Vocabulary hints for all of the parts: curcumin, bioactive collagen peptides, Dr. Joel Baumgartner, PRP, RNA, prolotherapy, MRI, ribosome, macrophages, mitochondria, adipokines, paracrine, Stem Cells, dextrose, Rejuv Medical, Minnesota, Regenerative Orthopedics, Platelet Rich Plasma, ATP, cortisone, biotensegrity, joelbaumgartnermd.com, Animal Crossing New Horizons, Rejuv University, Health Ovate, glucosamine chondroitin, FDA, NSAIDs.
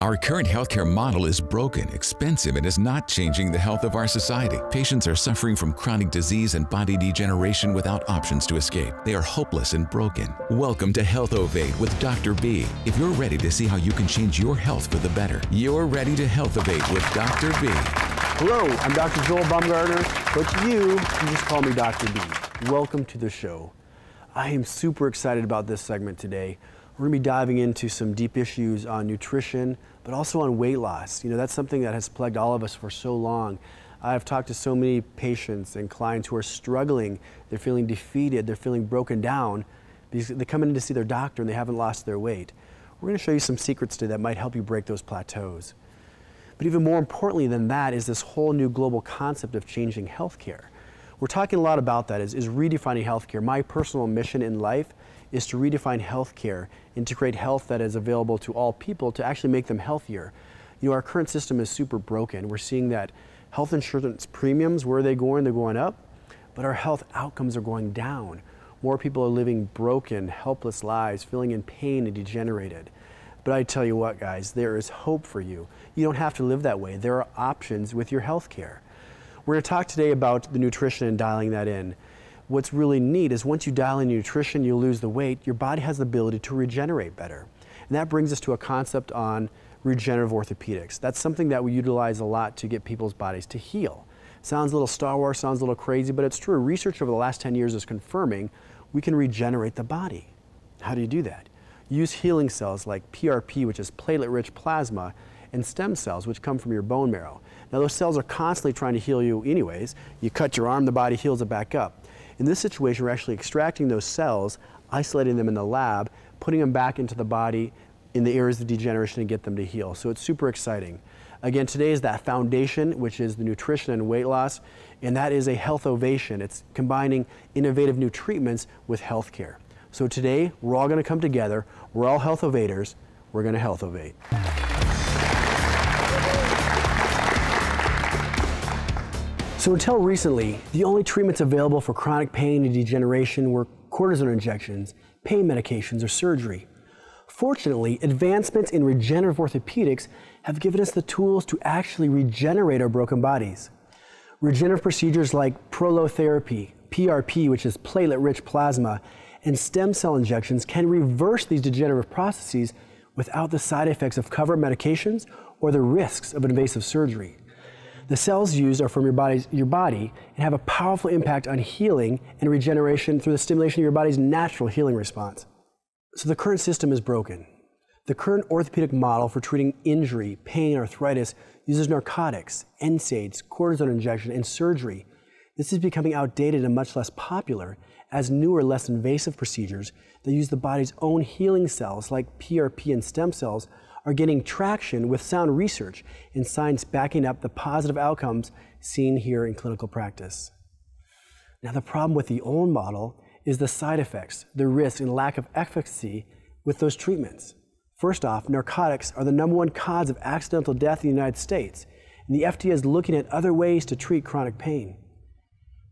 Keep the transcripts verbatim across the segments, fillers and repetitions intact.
Our current healthcare model is broken, expensive, and is not changing the health of our society. Patients are suffering from chronic disease and body degeneration without options to escape. They are hopeless and broken. Welcome to Health Ovate with Doctor B. If you're ready to see how you can change your health for the better, you're ready to Health Ovate with Doctor B. Hello, I'm Doctor Joel Baumgartner, but you can just call me Doctor B. Welcome to the show. I am super excited about this segment today. We're gonna be diving into some deep issues on nutrition, but also on weight loss. You know, that's something that has plagued all of us for so long. I've talked to so many patients and clients who are struggling. They're feeling defeated, they're feeling broken down because they come in to see their doctor and they haven't lost their weight. We're gonna show you some secrets today that might help you break those plateaus. But even more importantly than that is this whole new global concept of changing healthcare. We're talking a lot about that, is, is redefining healthcare. My personal mission in life is to redefine healthcare and to create health that is available to all people to actually make them healthier. You know, our current system is super broken. We're seeing that health insurance premiums, where are they going? They're going up, but our health outcomes are going down. More people are living broken, helpless lives, feeling in pain and degenerated. But I tell you what, guys, there is hope for you. You don't have to live that way. There are options with your healthcare. We're gonna talk today about the nutrition and dialing that in. What's really neat is once you dial in nutrition, you lose the weight, your body has the ability to regenerate better. And that brings us to a concept on regenerative orthopedics. That's something that we utilize a lot to get people's bodies to heal. Sounds a little Star Wars, sounds a little crazy, but it's true. Research over the last ten years is confirming we can regenerate the body. How do you do that? You use healing cells like P R P, which is platelet rich plasma, and stem cells, which come from your bone marrow. Now those cells are constantly trying to heal you anyways. You cut your arm, the body heals it back up. In this situation, we're actually extracting those cells, isolating them in the lab, putting them back into the body in the areas of degeneration and get them to heal. So it's super exciting. Again, today is that foundation, which is the nutrition and weight loss, and that is a health ovation. It's combining innovative new treatments with healthcare. So today, we're all gonna come together. We're all health ovators. We're gonna health ovate. So until recently, the only treatments available for chronic pain and degeneration were cortisone injections, pain medications, or surgery. Fortunately, advancements in regenerative orthopedics have given us the tools to actually regenerate our broken bodies. Regenerative procedures like prolotherapy, P R P, which is platelet-rich plasma, and stem cell injections can reverse these degenerative processes without the side effects of covered medications or the risks of invasive surgery. The cells used are from your, body's, your body and have a powerful impact on healing and regeneration through the stimulation of your body's natural healing response. So the current system is broken. The current orthopedic model for treating injury, pain, arthritis uses narcotics, N SAIDs, cortisone injection, and surgery. This is becoming outdated and much less popular as newer, less invasive procedures that use the body's own healing cells like P R P and stem cells are getting traction with sound research and science backing up the positive outcomes seen here in clinical practice. Now the problem with the old model is the side effects, the risk, and lack of efficacy with those treatments. First off, narcotics are the number one cause of accidental death in the United States, and the F D A is looking at other ways to treat chronic pain.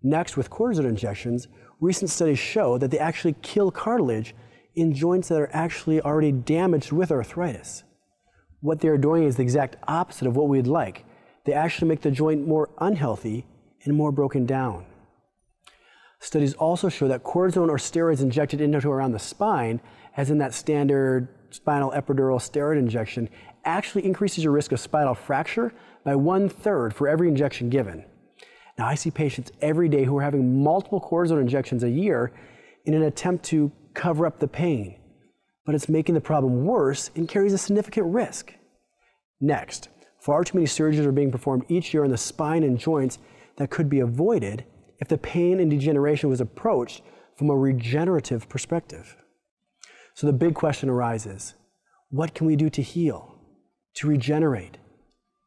Next, with cortisone injections, recent studies show that they actually kill cartilage in joints that are actually already damaged with arthritis. What they're doing is the exact opposite of what we'd like. They actually make the joint more unhealthy and more broken down. Studies also show that cortisone or steroids injected into around the spine, as in that standard spinal epidural steroid injection, actually increases your risk of spinal fracture by one third for every injection given. Now I see patients every day who are having multiple cortisone injections a year in an attempt to cover up the pain, but it's making the problem worse and carries a significant risk. Next, far too many surgeries are being performed each year on the spine and joints that could be avoided if the pain and degeneration was approached from a regenerative perspective. So the big question arises, what can we do to heal, to regenerate?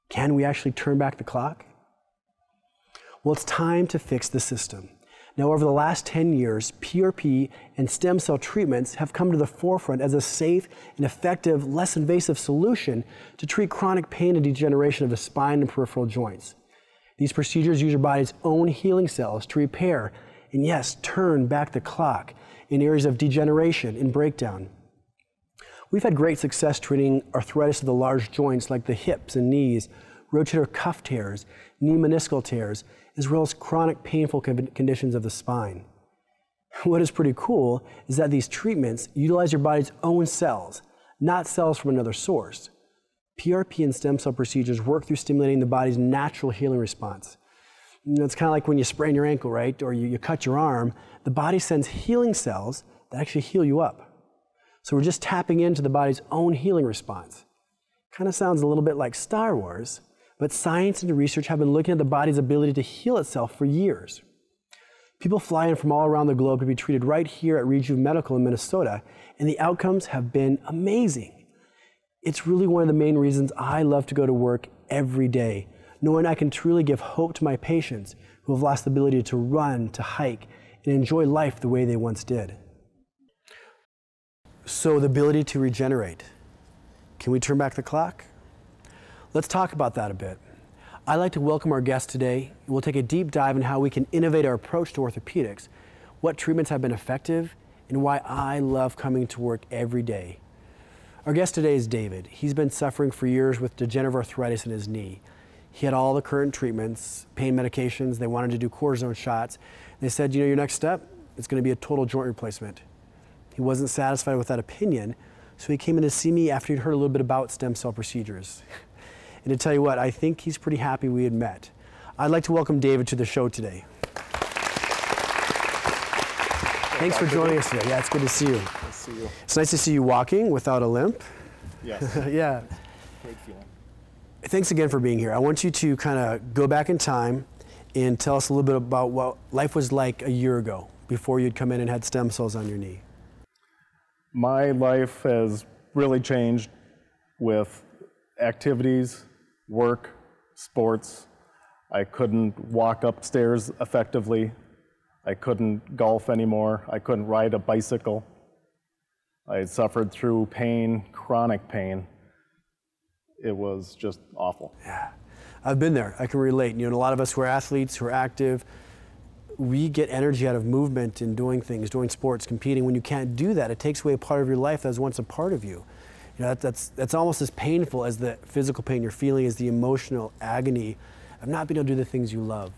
Can we actually turn back the clock? Well, it's time to fix the system. Now, over the last ten years, P R P and stem cell treatments have come to the forefront as a safe and effective, less invasive solution to treat chronic pain and degeneration of the spine and peripheral joints. These procedures use your body's own healing cells to repair and, yes, turn back the clock in areas of degeneration and breakdown. We've had great success treating arthritis of the large joints like the hips and knees, rotator cuff tears, knee meniscal tears, as well as chronic painful conditions of the spine. What is pretty cool is that these treatments utilize your body's own cells, not cells from another source. P R P and stem cell procedures work through stimulating the body's natural healing response. You know, it's kind of like when you sprain your ankle, right? Or you, you cut your arm. The body sends healing cells that actually heal you up. So we're just tapping into the body's own healing response. Kind of sounds a little bit like Star Wars, but science and research have been looking at the body's ability to heal itself for years. People fly in from all around the globe to be treated right here at Rejuv Medical in Minnesota, and the outcomes have been amazing. It's really one of the main reasons I love to go to work every day, knowing I can truly give hope to my patients who have lost the ability to run, to hike, and enjoy life the way they once did. So the ability to regenerate. Can we turn back the clock? Let's talk about that a bit. I'd like to welcome our guest today. We'll take a deep dive in how we can innovate our approach to orthopedics, what treatments have been effective, and why I love coming to work every day. Our guest today is David. He's been suffering for years with degenerative arthritis in his knee. He had all the current treatments, pain medications. They wanted to do cortisone shots. They said, you know, your next step is going to be a total joint replacement. He wasn't satisfied with that opinion, so he came in to see me after he'd heard a little bit about stem cell procedures. And to tell you what, I think he's pretty happy we had met. I'd like to welcome David to the show today. Thanks for joining us today. Yeah, it's good to see you. Nice to see you. It's nice to see you walking without a limp. Yes. Yeah. Great feeling. Thanks again for being here. I want you to kind of go back in time and tell us a little bit about what life was like a year ago before you'd come in and had stem cells on your knee. My life has really changed with activities, work, sports. I couldn't walk upstairs effectively. I couldn't golf anymore. I couldn't ride a bicycle. I suffered through pain, chronic pain. It was just awful. Yeah, I've been there. I can relate. You know, a lot of us who are athletes, who are active, we get energy out of movement and doing things, doing sports, competing. When you can't do that, it takes away a part of your life that was once a part of you. You know, that, that's, that's almost as painful as the physical pain you're feeling is the emotional agony of not being able to do the things you love.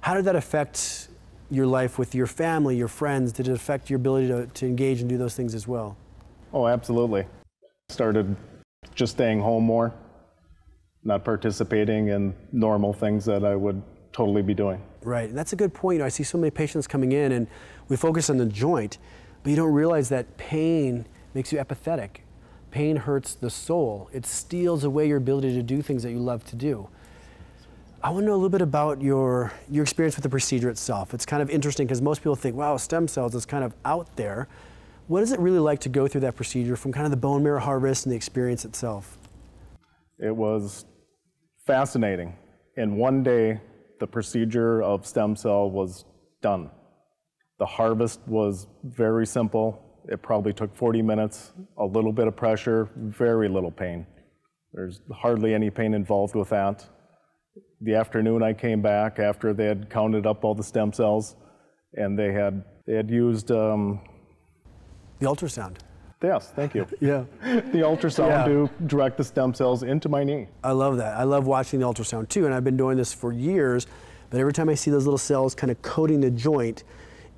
How did that affect your life with your family, your friends? Did it affect your ability to, to engage and do those things as well? Oh, absolutely. Started just staying home more, not participating in normal things that I would totally be doing. Right, and that's a good point. You know, I see so many patients coming in and we focus on the joint, but you don't realize that pain makes you apathetic. Pain hurts the soul. It steals away your ability to do things that you love to do. I want to know a little bit about your, your experience with the procedure itself. It's kind of interesting because most people think, wow, stem cells is kind of out there. What is it really like to go through that procedure from kind of the bone marrow harvest and the experience itself? It was fascinating. In one day, the procedure of stem cell was done. The harvest was very simple. It probably took forty minutes, a little bit of pressure, very little pain. There's hardly any pain involved with that. The afternoon I came back after they had counted up all the stem cells and they had, they had used um, the ultrasound. Yes, thank you. Yeah. The ultrasound yeah. to direct the stem cells into my knee. I love that. I love watching the ultrasound too, and I've been doing this for years, but every time I see those little cells kind of coating the joint,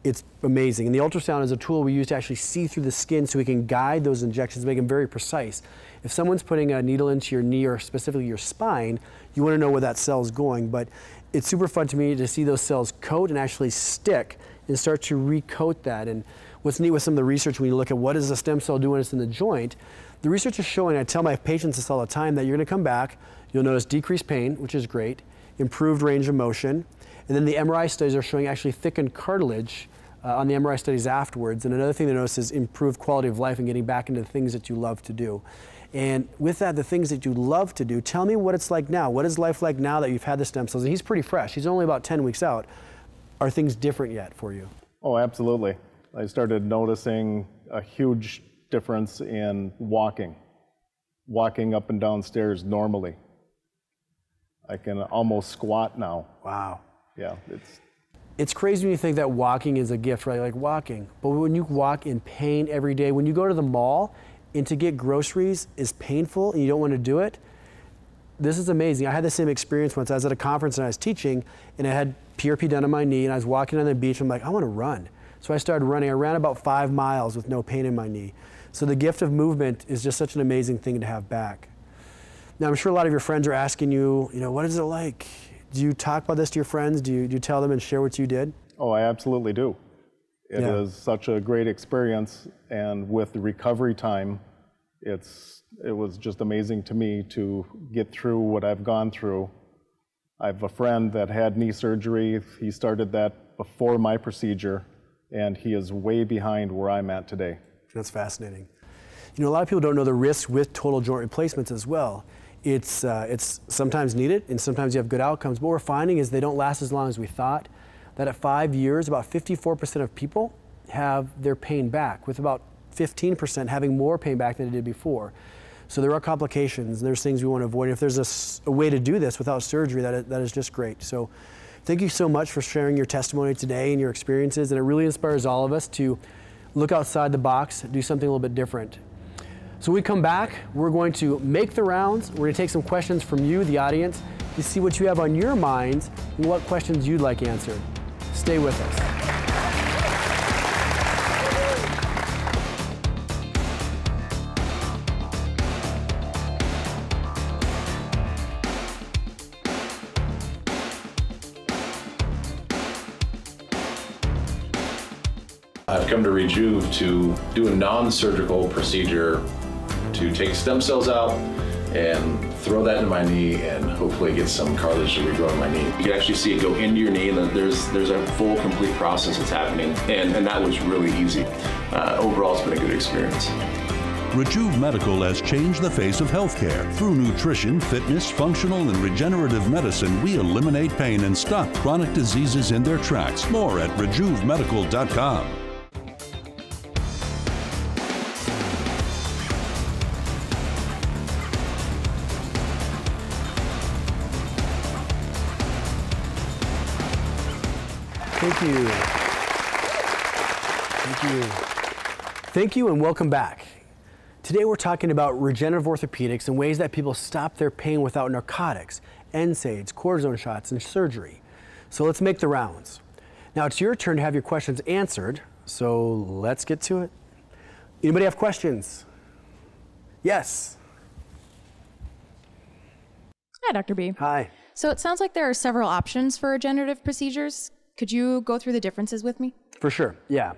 it's amazing. And the ultrasound is a tool we use to actually see through the skin so we can guide those injections, make them very precise. If someone's putting a needle into your knee or specifically your spine, you want to know where that cell's going, but it's super fun to me to see those cells coat and actually stick and start to recoat that. And what's neat with some of the research, when you look at what is a stem cell doing when it's in the joint, the research is showing, I tell my patients this all the time, that you're going to come back, you'll notice decreased pain, which is great, improved range of motion, and then the M R I studies are showing actually thickened cartilage uh, on the M R I studies afterwards. And another thing they notice is improved quality of life and getting back into the things that you love to do. And with that, the things that you love to do, tell me what it's like now. What is life like now that you've had the stem cells? And he's pretty fresh. He's only about ten weeks out. Are things different yet for you? Oh, absolutely. I started noticing a huge difference in walking, walking up and down stairs normally. I can almost squat now. Wow. Yeah. It's, it's crazy when you think that walking is a gift, right? Like walking. But when you walk in pain every day, when you go to the mall and to get groceries is painful and you don't want to do it, this is amazing. I had the same experience once. I was at a conference and I was teaching and I had P R P done on my knee and I was walking on the beach and I'm like, I want to run. So I started running. I ran about five miles with no pain in my knee. So the gift of movement is just such an amazing thing to have back. Now I'm sure a lot of your friends are asking you, you know, what is it like? Do you talk about this to your friends? Do you, do you tell them and share what you did? Oh, I absolutely do. It yeah. is such a great experience, and with the recovery time, it's, it was just amazing to me to get through what I've gone through. I have a friend that had knee surgery. He started that before my procedure, and he is way behind where I'm at today. That's fascinating. You know, a lot of people don't know the risks with total joint replacements as well. It's, uh, it's sometimes needed, and sometimes you have good outcomes. But what we're finding is they don't last as long as we thought, that at five years, about fifty-four percent of people have their pain back, with about fifteen percent having more pain back than they did before. So there are complications, and there's things we want to avoid. If there's a, a way to do this without surgery, that is, that is just great. So thank you so much for sharing your testimony today and your experiences, and it really inspires all of us to look outside the box, do something a little bit different. So when we come back, we're going to make the rounds. We're going to take some questions from you, the audience, to see what you have on your minds and what questions you'd like answered. Stay with us. I've come to Rejuv to do a non-surgical procedure to take stem cells out and throw that in my knee and hopefully get some cartilage to regrow in my knee. You can actually see it go into your knee, and then there's, there's a full, complete process that's happening, and, and that was really easy. Uh, overall, it's been a good experience. Rejuv Medical has changed the face of healthcare. Through nutrition, fitness, functional, and regenerative medicine, we eliminate pain and stop chronic diseases in their tracks. More at rejuv medical dot com. Thank you. Thank you. Thank you and welcome back. Today we're talking about regenerative orthopedics and ways that people stop their pain without narcotics, N SAIDs, cortisone shots, and surgery. So let's make the rounds. Now it's your turn to have your questions answered, so let's get to it. Anybody have questions? Yes. Hi, Doctor B. Hi. So it sounds like there are several options for regenerative procedures. Could you go through the differences with me? For sure, yeah.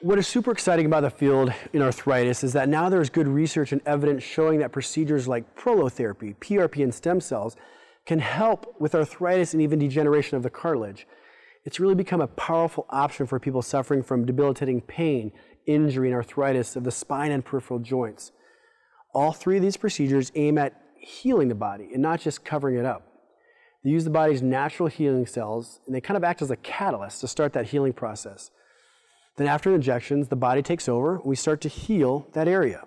What is super exciting about the field in arthritis is that now there's good research and evidence showing that procedures like prolotherapy, P R P, and stem cells can help with arthritis and even degeneration of the cartilage. It's really become a powerful option for people suffering from debilitating pain, injury, and arthritis of the spine and peripheral joints. All three of these procedures aim at healing the body and not just covering it up. They use the body's natural healing cells, and they kind of act as a catalyst to start that healing process. Then after injections, the body takes over, and we start to heal that area.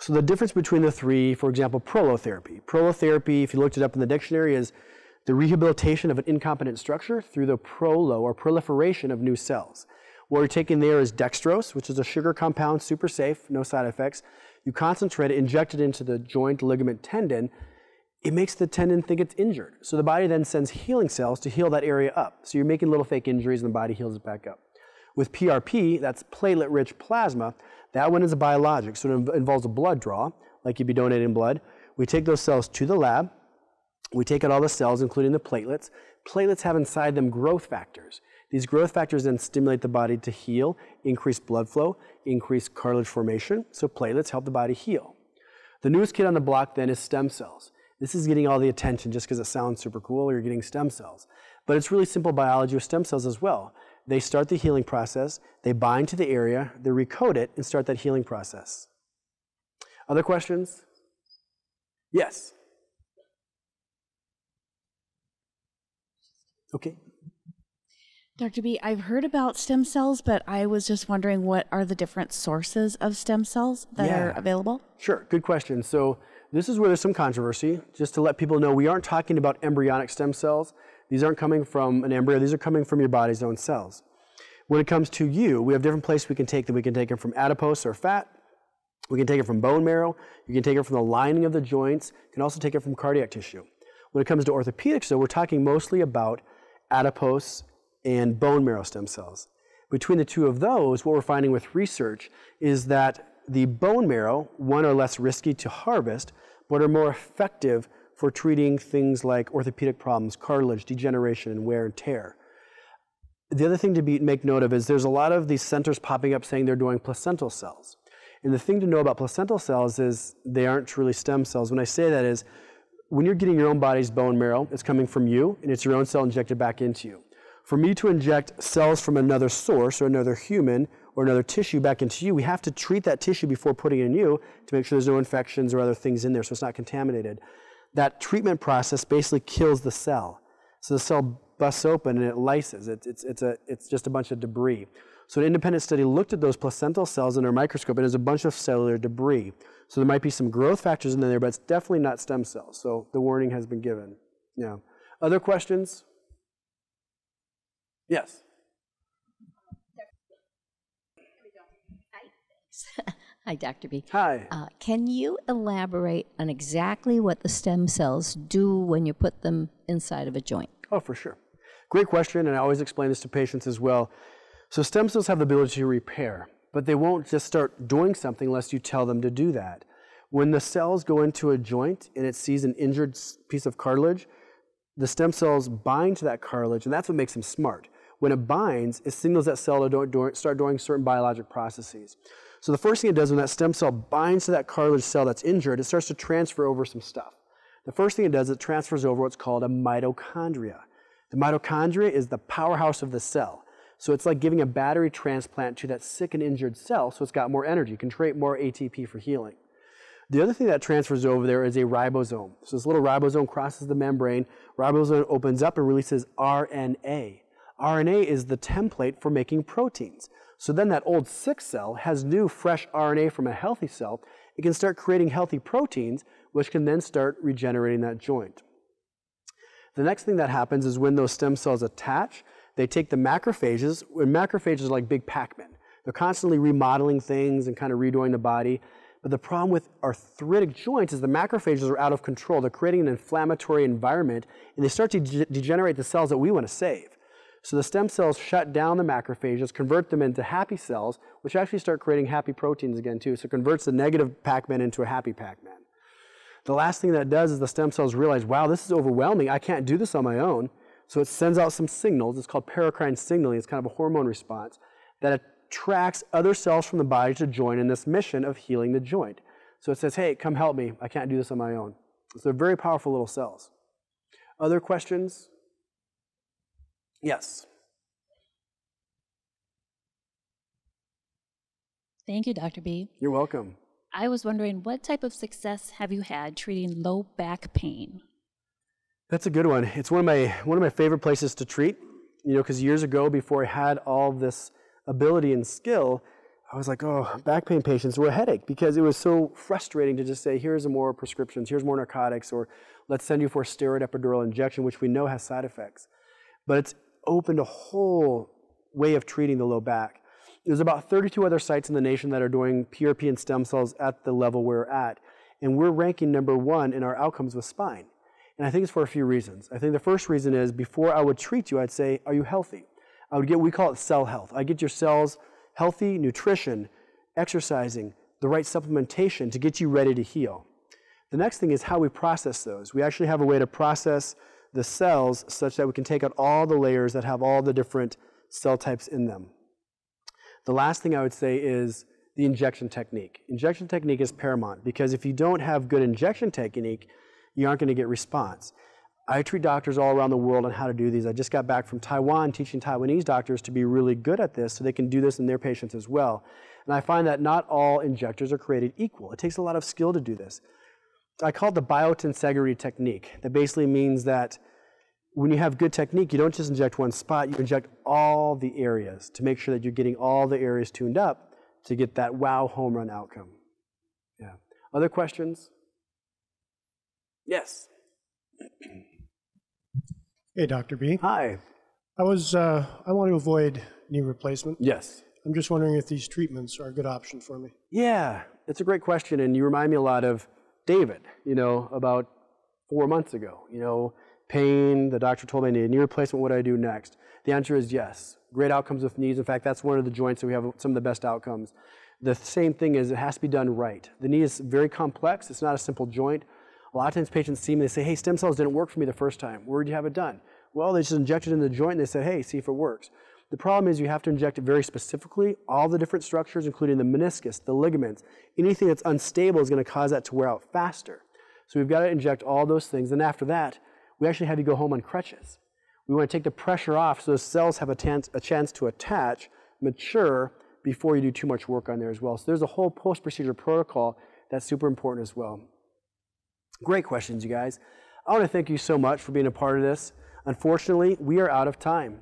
So the difference between the three, for example, prolotherapy. Prolotherapy, if you looked it up in the dictionary, is the rehabilitation of an incompetent structure through the prolo, or proliferation of new cells. What you're taking there is dextrose, which is a sugar compound, super safe, no side effects. You concentrate it, inject it into the joint, ligament, tendon. It makes the tendon think it's injured. So the body then sends healing cells to heal that area up. So you're making little fake injuries and the body heals it back up. With P R P, that's platelet rich plasma. That one is a biologic, so it involves a blood draw, like you'd be donating blood. We take those cells to the lab. We take out all the cells, including the platelets. Platelets have inside them growth factors. These growth factors then stimulate the body to heal, increase blood flow, increase cartilage formation. So platelets help the body heal. The newest kid on the block then is stem cells. This is getting all the attention just because it sounds super cool, or you're getting stem cells. But it's really simple biology with stem cells as well. They start the healing process, they bind to the area, they recode it, and start that healing process. Other questions? Yes. Okay. Doctor B, I've heard about stem cells, but I was just wondering, what are the different sources of stem cells that yeah. are available? Sure, good question. So this is where there's some controversy. Just to let people know, we aren't talking about embryonic stem cells. These aren't coming from an embryo. These are coming from your body's own cells. When it comes to you, we have different places we can take them. We can take them from adipose or fat. We can take it from bone marrow, you can take it from the lining of the joints, you can also take it from cardiac tissue. When it comes to orthopedics, though, we're talking mostly about adipose and bone marrow stem cells. Between the two of those, what we're finding with research is that the bone marrow, one, are less risky to harvest, but are more effective for treating things like orthopedic problems, cartilage, degeneration, and wear and tear. The other thing to be, make note of is there's a lot of these centers popping up saying they're doing placental cells. And the thing to know about placental cells is they aren't truly stem cells. When I say that is, when you're getting your own body's bone marrow, it's coming from you, and it's your own cell injected back into you. For me to inject cells from another source or another human or another tissue back into you, we have to treat that tissue before putting it in you to make sure there's no infections or other things in there so it's not contaminated. That treatment process basically kills the cell. So the cell busts open and it lyses. It, it's, it's, a, it's just a bunch of debris. So an independent study looked at those placental cells under a microscope, and there's a bunch of cellular debris. So there might be some growth factors in there, but it's definitely not stem cells. So the warning has been given. Yeah. Other questions? Yes. Hi, Doctor B. Hi. Uh, can you elaborate on exactly what the stem cells do when you put them inside of a joint? Oh, for sure. Great question, and I always explain this to patients as well. So stem cells have the ability to repair, but they won't just start doing something unless you tell them to do that. When the cells go into a joint and it sees an injured piece of cartilage, the stem cells bind to that cartilage, and that's what makes them smart. When it binds, it signals that cell to start doing certain biologic processes. So the first thing it does when that stem cell binds to that cartilage cell that's injured, it starts to transfer over some stuff. The first thing it does, it transfers over what's called a mitochondria. The mitochondria is the powerhouse of the cell. So it's like giving a battery transplant to that sick and injured cell so it's got more energy, can create more A T P for healing. The other thing that transfers over there is a ribosome. So this little ribosome crosses the membrane, ribosome opens up and releases R N A. R N A is the template for making proteins. So then that old sick cell has new fresh R N A from a healthy cell. It can start creating healthy proteins, which can then start regenerating that joint. The next thing that happens is when those stem cells attach, they take the macrophages, and macrophages are like big Pac-Men. They're constantly remodeling things and kind of redoing the body. But the problem with arthritic joints is the macrophages are out of control. They're creating an inflammatory environment, and they start to de- degenerate the cells that we want to save. So the stem cells shut down the macrophages, convert them into happy cells, which actually start creating happy proteins again too. So it converts the negative Pac-Man into a happy Pac-Man. The last thing that it does is the stem cells realize, wow, this is overwhelming. I can't do this on my own. So it sends out some signals. It's called paracrine signaling. It's kind of a hormone response that attracts other cells from the body to join in this mission of healing the joint. So it says, hey, come help me. I can't do this on my own. So they're very powerful little cells. Other questions? Yes. Thank you, Doctor B. You're welcome. I was wondering, what type of success have you had treating low back pain? That's a good one. It's one of my one of my favorite places to treat, you know, because years ago, before I had all this ability and skill, I was like, oh, back pain patients were a headache because it was so frustrating to just say, here's more prescriptions, here's more narcotics, or let's send you for a steroid epidural injection, which we know has side effects. But it's opened a whole way of treating the low back. There's about thirty-two other sites in the nation that are doing P R P and stem cells at the level we're at, and we're ranking number one in our outcomes with spine. And I think it's for a few reasons. I think the first reason is before I would treat you, I'd say, are you healthy? I would get, we call it cell health. I get your cells healthy, nutrition, exercising, the right supplementation to get you ready to heal. The next thing is how we process those. We actually have a way to process the cells such that we can take out all the layers that have all the different cell types in them. The last thing I would say is the injection technique. Injection technique is paramount because if you don't have good injection technique, you aren't going to get response. I treat doctors all around the world on how to do these. I just got back from Taiwan teaching Taiwanese doctors to be really good at this so they can do this in their patients as well. And I find that not all injectors are created equal. It takes a lot of skill to do this. I call it the biotensegrity technique. That basically means that when you have good technique, you don't just inject one spot, you inject all the areas to make sure that you're getting all the areas tuned up to get that wow home run outcome. Yeah. Other questions? Yes. Hey, Doctor B. Hi. I was, uh, I want to avoid knee replacement. Yes. I'm just wondering if these treatments are a good option for me. Yeah, it's a great question, and you remind me a lot of David, you know, about four months ago. You know, pain, the doctor told me I needed knee replacement, what do I do next? The answer is yes. Great outcomes with knees. In fact, that's one of the joints that we have some of the best outcomes. The same thing is it has to be done right. The knee is very complex. It's not a simple joint. A lot of times patients see me, they say, hey, stem cells didn't work for me the first time. Where did you have it done? Well, they just injected it in the joint and they said, hey, see if it works. The problem is you have to inject it very specifically, all the different structures, including the meniscus, the ligaments. Anything that's unstable is going to cause that to wear out faster. So we've got to inject all those things. And after that, we actually have you go home on crutches. We want to take the pressure off so those cells have a, a chance to attach, mature, before you do too much work on there as well. So there's a whole post-procedure protocol that's super important as well. Great questions, you guys. I want to thank you so much for being a part of this. Unfortunately, we are out of time.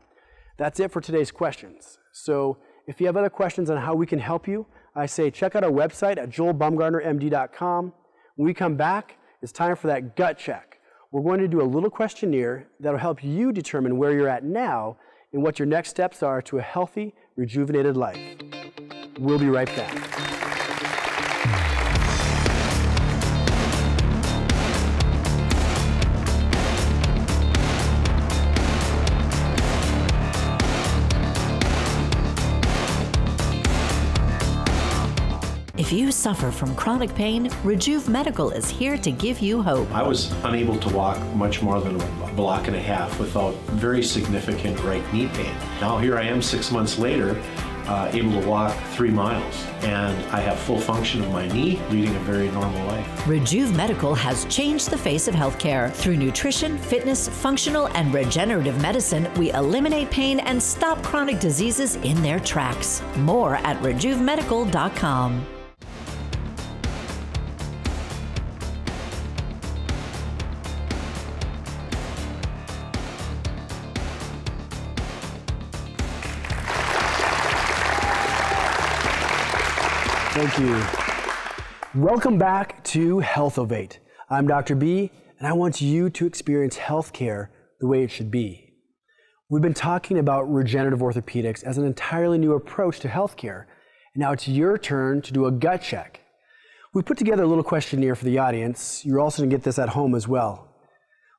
That's it for today's questions. So if you have other questions on how we can help you, I say check out our website at joel baumgartner m d dot com. When we come back, it's time for that gut check. We're going to do a little questionnaire that'll help you determine where you're at now and what your next steps are to a healthy, rejuvenated life. We'll be right back. If you suffer from chronic pain, Rejuv Medical is here to give you hope. I was unable to walk much more than a block and a half without very significant right knee pain. Now here I am six months later, uh, able to walk three miles, and I have full function of my knee, leading a very normal life. Rejuv Medical has changed the face of healthcare. Through nutrition, fitness, functional, and regenerative medicine, we eliminate pain and stop chronic diseases in their tracks. More at rejuv medical dot com. Thank you. Welcome back to Health Ovate. I'm Doctor B, and I want you to experience healthcare the way it should be. We've been talking about regenerative orthopedics as an entirely new approach to healthcare, and now it's your turn to do a gut check. We put together a little questionnaire for the audience. You're also going to get this at home as well.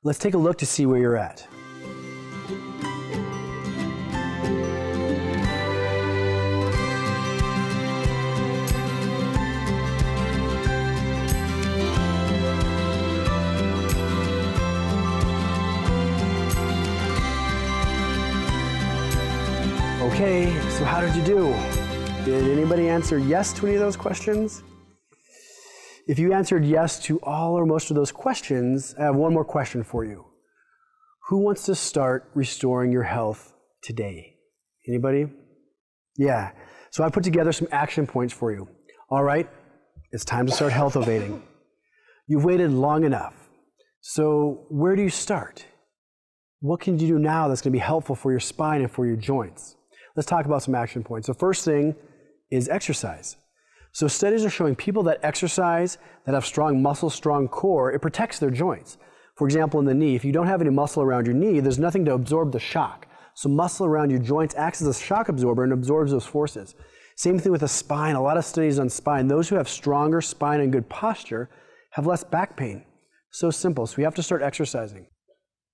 Let's take a look to see where you're at. Okay, so how did you do? Did anybody answer yes to any of those questions? If you answered yes to all or most of those questions, I have one more question for you. Who wants to start restoring your health today? Anybody? Yeah, so I put together some action points for you. All right, it's time to start health ovating. You've waited long enough. So where do you start? What can you do now that's going to be helpful for your spine and for your joints? Let's talk about some action points. The first thing is exercise. So studies are showing people that exercise, that have strong muscle, strong core, it protects their joints. For example, in the knee, if you don't have any muscle around your knee, there's nothing to absorb the shock. So muscle around your joints acts as a shock absorber and absorbs those forces. Same thing with the spine. A lot of studies on spine. Those who have stronger spine and good posture have less back pain. So simple. So we have to start exercising.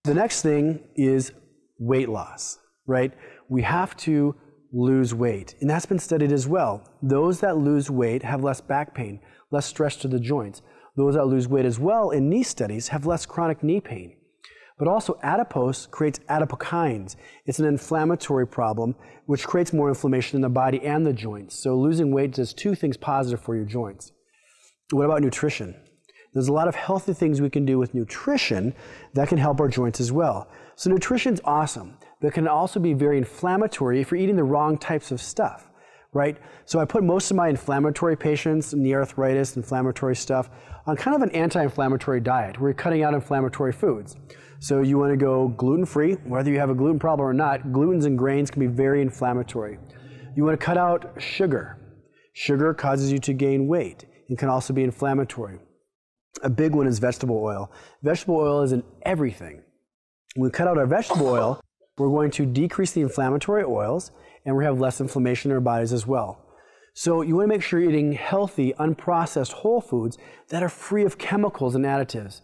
The next thing is weight loss, right? We have to lose weight, and that's been studied as well. Those that lose weight have less back pain, less stress to the joints. Those that lose weight as well in knee studies have less chronic knee pain. But also adipose creates adipokines. It's an inflammatory problem which creates more inflammation in the body and the joints. So losing weight does two things positive for your joints. What about nutrition? There's a lot of healthy things we can do with nutrition that can help our joints as well. So nutrition's awesome, but it can also be very inflammatory if you're eating the wrong types of stuff, right? So I put most of my inflammatory patients, knee arthritis, inflammatory stuff, on kind of an anti-inflammatory diet where you're cutting out inflammatory foods. So you want to go gluten-free, whether you have a gluten problem or not, glutens and grains can be very inflammatory. You want to cut out sugar. Sugar causes you to gain weight and can also be inflammatory. A big one is vegetable oil. Vegetable oil is in everything. When we cut out our vegetable oil, we're going to decrease the inflammatory oils and we have less inflammation in our bodies as well. So you want to make sure you're eating healthy, unprocessed whole foods that are free of chemicals and additives.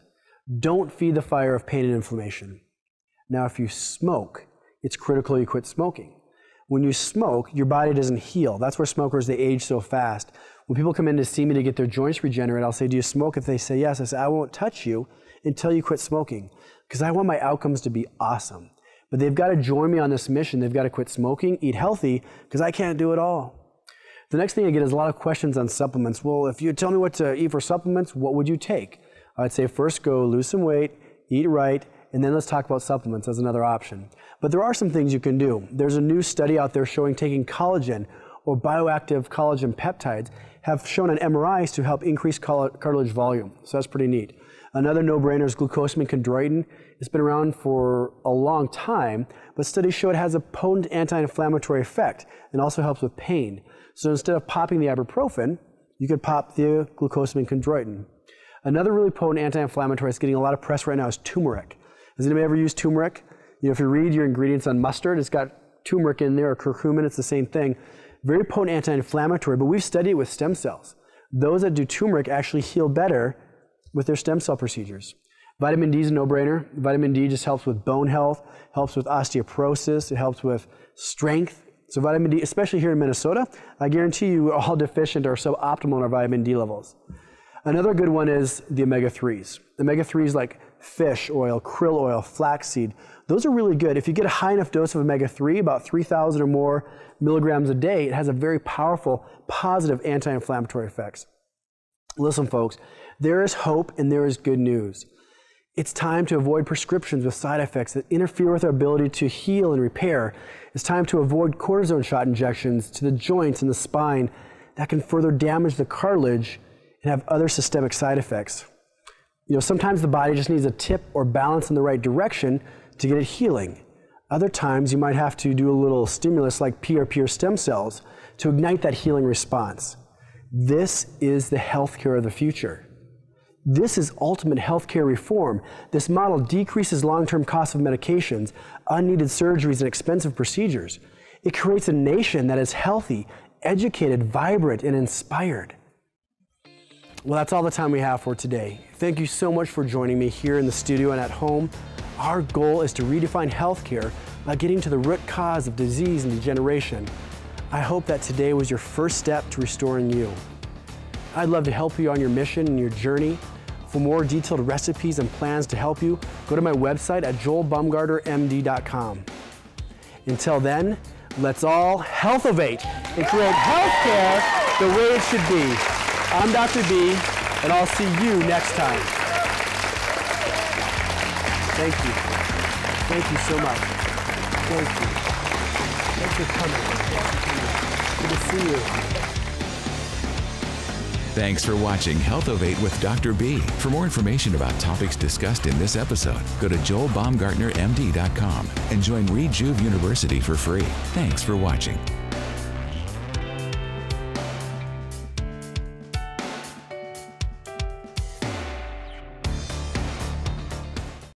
Don't feed the fire of pain and inflammation. Now, if you smoke, it's critical you quit smoking. When you smoke, your body doesn't heal. That's where smokers, they age so fast. When people come in to see me to get their joints regenerated, I'll say, do you smoke? If they say yes, I say, I won't touch you until you quit smoking, because I want my outcomes to be awesome. But they've got to join me on this mission. They've got to quit smoking, eat healthy, because I can't do it all. The next thing I get is a lot of questions on supplements. Well, if you tell me what to eat for supplements, what would you take? I'd say first go lose some weight, eat right, and then let's talk about supplements as another option. But there are some things you can do. There's a new study out there showing taking collagen or bioactive collagen peptides have shown on M R Is to help increase cartilage volume. So that's pretty neat. Another no-brainer is glucosamine chondroitin. It's been around for a long time, but studies show it has a potent anti-inflammatory effect and also helps with pain. So instead of popping the ibuprofen, you could pop the glucosamine chondroitin. Another really potent anti-inflammatory that's getting a lot of press right now is turmeric. Has anybody ever used turmeric? You know, if you read your ingredients on mustard, it's got turmeric in there, or curcumin, it's the same thing. Very potent anti-inflammatory, but we've studied it with stem cells. Those that do turmeric actually heal better with their stem cell procedures. Vitamin D is a no-brainer. Vitamin D just helps with bone health, helps with osteoporosis, it helps with strength. So vitamin D, especially here in Minnesota, I guarantee you we're all deficient or suboptimal in our vitamin D levels. Another good one is the omega threes. Omega threes like fish oil, krill oil, flaxseed. Those are really good. If you get a high enough dose of omega three, about three thousand or more milligrams a day, it has a very powerful, positive anti-inflammatory effects. Listen, folks, there is hope and there is good news. It's time to avoid prescriptions with side effects that interfere with our ability to heal and repair. It's time to avoid cortisone shot injections to the joints and the spine that can further damage the cartilage and have other systemic side effects. You know, sometimes the body just needs a tip or balance in the right direction to get it healing. Other times you might have to do a little stimulus like P R P or stem cells to ignite that healing response. This is the healthcare of the future. This is ultimate healthcare reform. This model decreases long-term costs of medications, unneeded surgeries, and expensive procedures. It creates a nation that is healthy, educated, vibrant, and inspired. Well, that's all the time we have for today. Thank you so much for joining me here in the studio and at home. Our goal is to redefine healthcare by getting to the root cause of disease and degeneration. I hope that today was your first step to restoring you. I'd love to help you on your mission and your journey. For more detailed recipes and plans to help you, go to my website at joel baumgartner m d dot com. Until then, let's all Health Ovate and create healthcare the way it should be. I'm Doctor B, and I'll see you next time. Thank you. Thank you so much. Thank you. Thanks for coming. Good to see you. Thanks for watching Health Ovate with Doctor B. For more information about topics discussed in this episode, go to joel baumgartner m d dot com and join Rejuv University for free. Thanks for watching.